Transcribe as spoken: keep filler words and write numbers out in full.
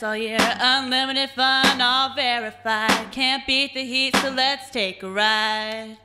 dance all year. Unlimited fun, all verified. Can't beat the heat, so let's take a ride.